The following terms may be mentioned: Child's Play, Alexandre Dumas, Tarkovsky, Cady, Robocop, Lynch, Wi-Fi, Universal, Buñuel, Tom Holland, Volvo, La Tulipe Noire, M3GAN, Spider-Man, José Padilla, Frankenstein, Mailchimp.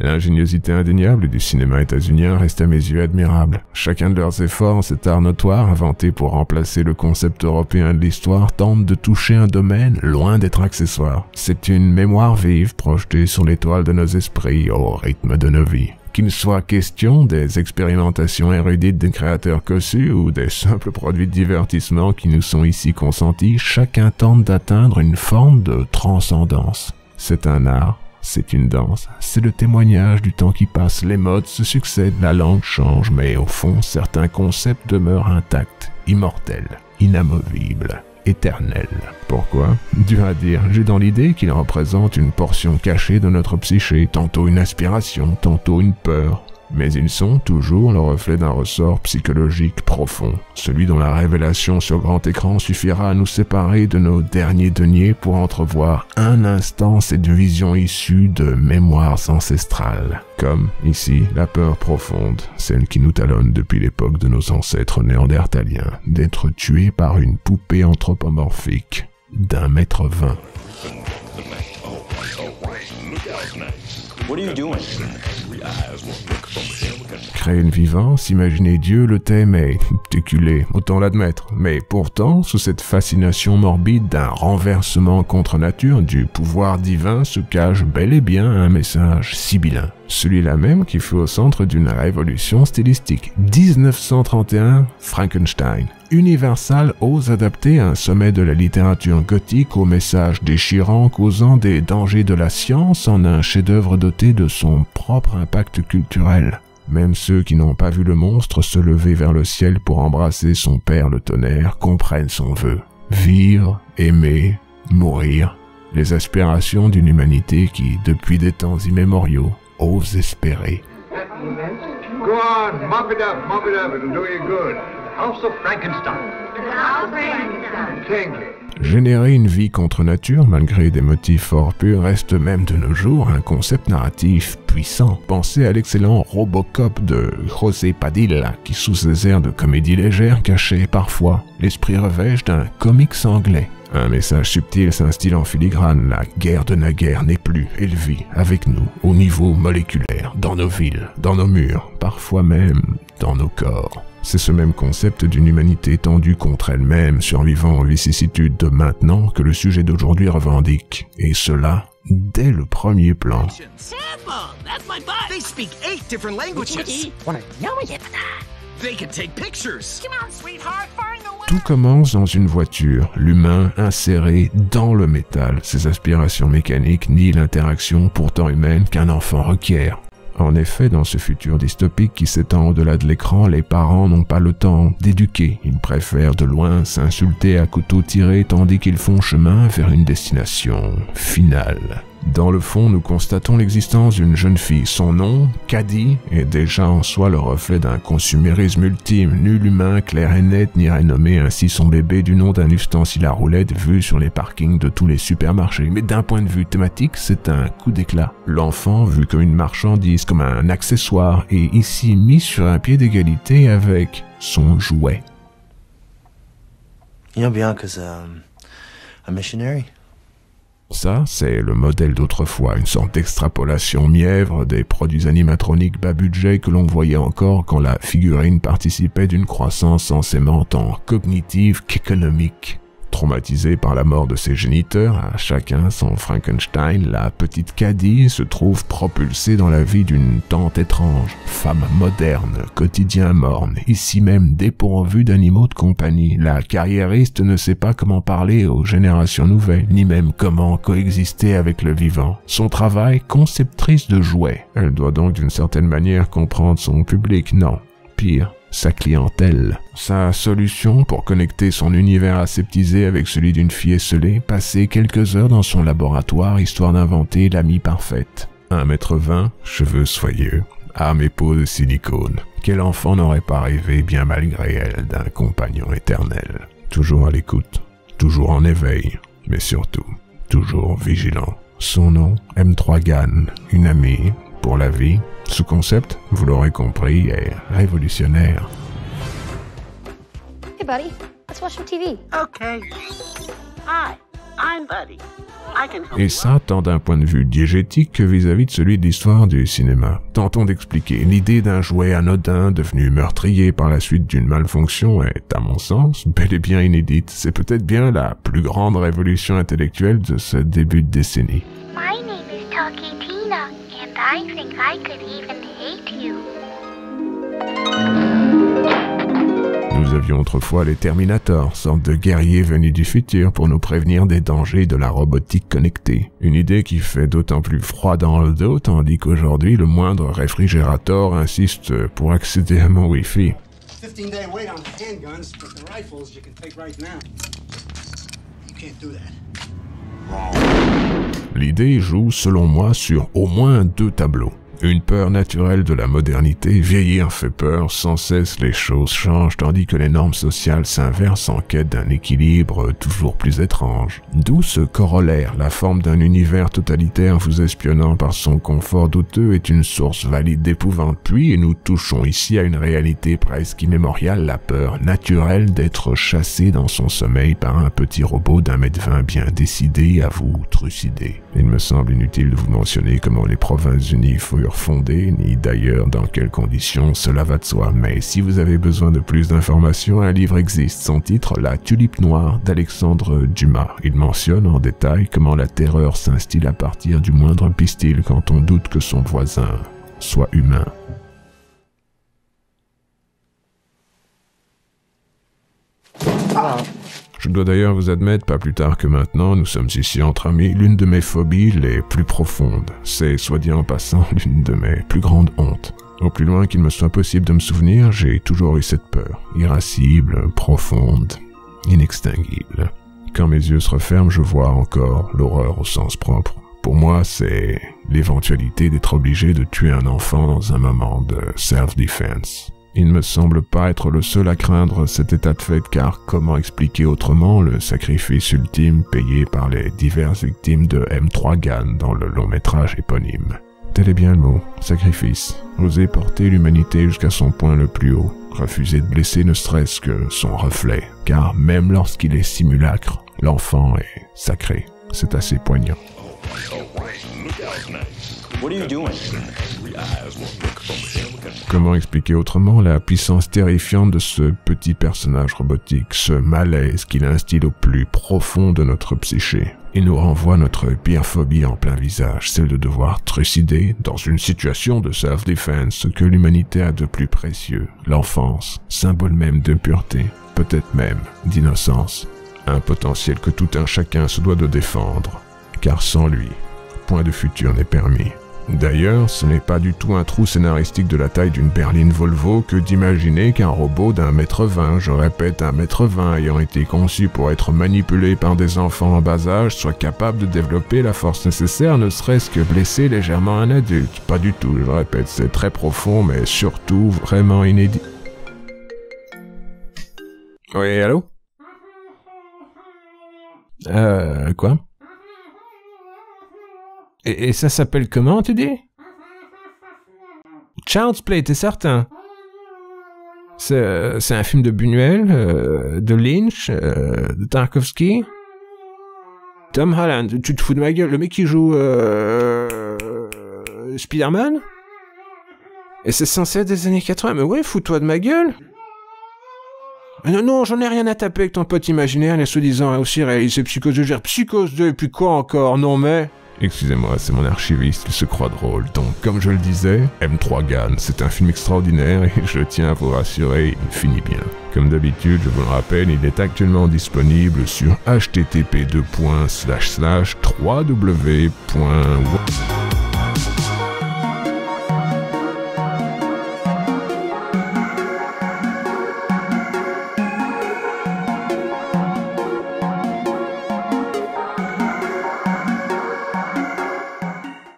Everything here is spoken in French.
L'ingéniosité indéniable du cinéma états-unien reste à mes yeux admirable. Chacun de leurs efforts en cet art notoire, inventé pour remplacer le concept européen de l'histoire, tente de toucher un domaine loin d'être accessoire. C'est une mémoire vive projetée sur l'étoile de nos esprits au rythme de nos vies. Qu'il soit question des expérimentations érudites des créateurs cossus ou des simples produits de divertissement qui nous sont ici consentis, chacun tente d'atteindre une forme de transcendance. C'est un art, c'est une danse, c'est le témoignage du temps qui passe, les modes se succèdent, la langue change, mais au fond, certains concepts demeurent intacts, immortels, inamovibles. Éternel. Pourquoi? Dur à dire, j'ai dans l'idée qu'il représente une portion cachée de notre psyché, tantôt une aspiration, tantôt une peur. Mais ils sont toujours le reflet d'un ressort psychologique profond, celui dont la révélation sur grand écran suffira à nous séparer de nos derniers deniers pour entrevoir un instant cette vision issue de mémoires ancestrales. Comme, ici, la peur profonde, celle qui nous talonne depuis l'époque de nos ancêtres néandertaliens, d'être tués par une poupée anthropomorphique d'1,20 m. What are you doing? Créer une vivance, imaginer Dieu, le thème est déculé, autant l'admettre. Mais pourtant, sous cette fascination morbide d'un renversement contre nature du pouvoir divin se cache bel et bien un message sibyllin. Celui-là même qui fut au centre d'une révolution stylistique. 1931, Frankenstein. Universal ose adapter un sommet de la littérature gothique au message déchirant causant des dangers de la science en un chef-d'œuvre doté de son propre impact culturel. Même ceux qui n'ont pas vu le monstre se lever vers le ciel pour embrasser son père le tonnerre comprennent son vœu. Vivre, aimer, mourir, les aspirations d'une humanité qui, depuis des temps immémoriaux, ose espérer. Go on, mop it up, it'll do you good. House of Frankenstein. House of Frankenstein. Générer une vie contre nature, malgré des motifs fort purs, reste même de nos jours un concept narratif puissant. Pensez à l'excellent Robocop de José Padilla, qui sous ses airs de comédie légère cachait parfois l'esprit revêche d'un comics anglais. Un message subtil s'instille en filigrane, la guerre de naguère n'est plus, elle vit avec nous, au niveau moléculaire, dans nos villes, dans nos murs, parfois même dans nos corps. C'est ce même concept d'une humanité tendue contre elle-même, survivant aux vicissitudes de maintenant que le sujet d'aujourd'hui revendique. Et cela, dès le premier plan. Tout commence dans une voiture, l'humain inséré dans le métal, ses aspirations mécaniques ni l'interaction pourtant humaine qu'un enfant requiert. En effet, dans ce futur dystopique qui s'étend au-delà de l'écran, les parents n'ont pas le temps d'éduquer. Ils préfèrent de loin s'insulter à couteau tiré tandis qu'ils font chemin vers une destination finale. Dans le fond, nous constatons l'existence d'une jeune fille. Son nom, Cady, est déjà en soi le reflet d'un consumérisme ultime. Nul humain, clair et net, n'irait nommer ainsi son bébé du nom d'un ustensile à roulettes vu sur les parkings de tous les supermarchés. Mais d'un point de vue thématique, c'est un coup d'éclat. L'enfant vu comme une marchandise, comme un accessoire, est ici mis sur un pied d'égalité avec son jouet. You know, Bianca's a missionary. Ça, c'est le modèle d'autrefois, une sorte d'extrapolation mièvre des produits animatroniques bas budget que l'on voyait encore quand la figurine participait d'une croissance censément tant cognitive qu'économique. Traumatisée par la mort de ses géniteurs, à chacun son Frankenstein, la petite Cady se trouve propulsée dans la vie d'une tante étrange, femme moderne, quotidien morne, ici même dépourvue d'animaux de compagnie. La carriériste ne sait pas comment parler aux générations nouvelles, ni même comment coexister avec le vivant. Son travail, conceptrice de jouets. Elle doit donc d'une certaine manière comprendre son public, non, pire. Sa clientèle. Sa solution pour connecter son univers aseptisé avec celui d'une fille esselée, passer quelques heures dans son laboratoire histoire d'inventer l'amie parfaite. 1,20 m, cheveux soyeux, armes et peau de silicone. Quel enfant n'aurait pas rêvé, bien malgré elle, d'un compagnon éternel. Toujours à l'écoute, toujours en éveil, mais surtout, toujours vigilant. Son nom, M3GAN, une amie pour la vie. Ce concept, vous l'aurez compris, est révolutionnaire. Hey buddy, let's watch some TV. Okay. Hi. Et ça, tant d'un point de vue diégétique que vis-à-vis de celui de l'histoire du cinéma. Tentons d'expliquer, l'idée d'un jouet anodin devenu meurtrier par la suite d'une malfonction est, à mon sens, bel et bien inédite. C'est peut-être bien la plus grande révolution intellectuelle de ce début de décennie. Nous avions autrefois les Terminators, sortes de guerriers venus du futur pour nous prévenir des dangers de la robotique connectée. Une idée qui fait d'autant plus froid dans le dos, tandis qu'aujourd'hui, le moindre réfrigérateur insiste pour accéder à mon Wi-Fi. L'idée joue, selon moi, sur au moins deux tableaux. Une peur naturelle de la modernité, vieillir fait peur, sans cesse les choses changent tandis que les normes sociales s'inversent en quête d'un équilibre toujours plus étrange. D'où ce corollaire, la forme d'un univers totalitaire vous espionnant par son confort douteux est une source valide d'épouvante. Puis, et nous touchons ici à une réalité presque immémoriale, la peur naturelle d'être chassé dans son sommeil par un petit robot d'1m20 bien décidé à vous trucider. Il me semble inutile de vous mentionner comment les Provinces-Unies furent fondée, ni d'ailleurs dans quelles conditions, cela va de soi. Mais si vous avez besoin de plus d'informations, un livre existe, son titre « La Tulipe Noire » d'Alexandre Dumas. Il mentionne en détail comment la terreur s'instille à partir du moindre pistil quand on doute que son voisin soit humain. Ah. Je dois d'ailleurs vous admettre, pas plus tard que maintenant, nous sommes ici entre amis, l'une de mes phobies les plus profondes. C'est, soit dit en passant, l'une de mes plus grandes hontes. Au plus loin qu'il me soit possible de me souvenir, j'ai toujours eu cette peur, irascible, profonde, inextinguible. Quand mes yeux se referment, je vois encore l'horreur au sens propre. Pour moi, c'est l'éventualité d'être obligé de tuer un enfant dans un moment de self-defense. Il ne me semble pas être le seul à craindre cet état de fait car comment expliquer autrement le sacrifice ultime payé par les diverses victimes de M3GAN dans le long métrage éponyme. Tel est bien le mot, sacrifice. Oser porter l'humanité jusqu'à son point le plus haut, refuser de blesser ne serait-ce que son reflet, car même lorsqu'il est simulacre, l'enfant est sacré. C'est assez poignant. What are you doing? Comment expliquer autrement la puissance terrifiante de ce petit personnage robotique, ce malaise qu'il instille au plus profond de notre psyché? Il nous renvoie notre pire phobie en plein visage, celle de devoir trucider, dans une situation de self-defense, ce que l'humanité a de plus précieux, l'enfance, symbole même de pureté, peut-être même d'innocence, un potentiel que tout un chacun se doit de défendre, car sans lui, point de futur n'est permis. D'ailleurs, ce n'est pas du tout un trou scénaristique de la taille d'une berline Volvo que d'imaginer qu'un robot d'1m20, je répète 1m20, ayant été conçu pour être manipulé par des enfants en bas âge, soit capable de développer la force nécessaire, ne serait-ce que blesser légèrement un adulte. Pas du tout, je répète, c'est très profond, mais surtout vraiment inédit. Oui, allô? Quoi? Et ça s'appelle comment, tu dis? Child's Play, t'es certain? C'est un film de Buñuel, de Lynch, de Tarkovsky. Tom Holland, tu te fous de ma gueule, le mec qui joue Spider-Man? Et c'est censé être des années 80, mais ouais, fous-toi de ma gueule! Non, non, j'en ai rien à taper avec ton pote imaginaire, les soi-disant aussi réalisé Psychose 2, genre Psychose 2, et puis quoi encore, non mais... Excusez-moi, c'est mon archiviste, il se croit drôle. Donc, comme je le disais, M3GAN, c'est un film extraordinaire et je tiens à vous rassurer, il finit bien. Comme d'habitude, je vous le rappelle, il est actuellement disponible sur http://www.